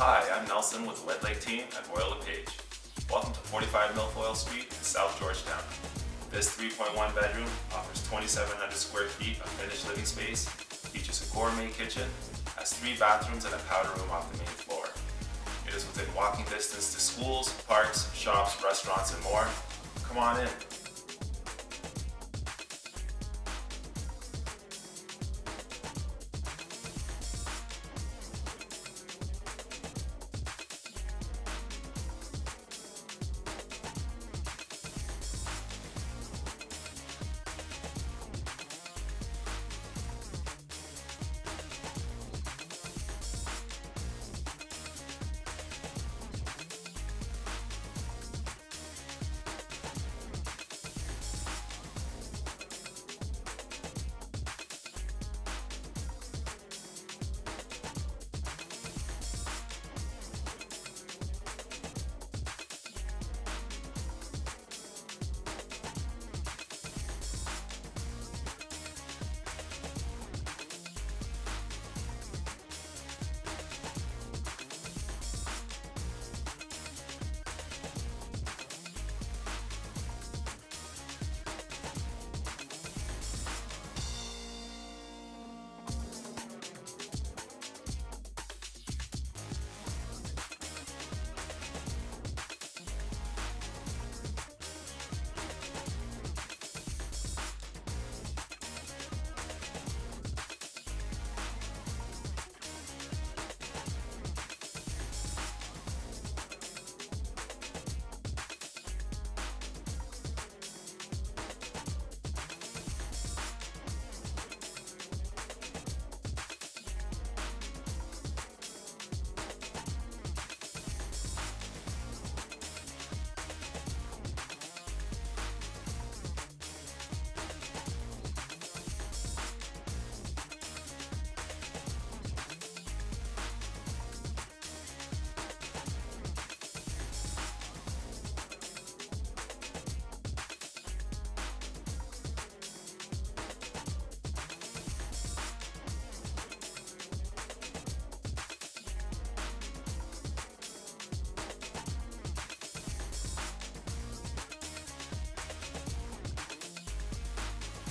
Hi, I'm Nelson with the Wedlake Team at Royal LePage. Welcome to 45 Milfoil Street in South Georgetown. This 3.1 bedroom offers 2,700 square feet of finished living space, features a gourmet kitchen, has 3 bathrooms and a powder room off the main floor. It is within walking distance to schools, parks, shops, restaurants, and more. Come on in.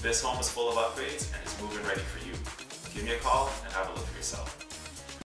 This home is full of upgrades and is move-in ready for you. Give me a call and have a look for yourself.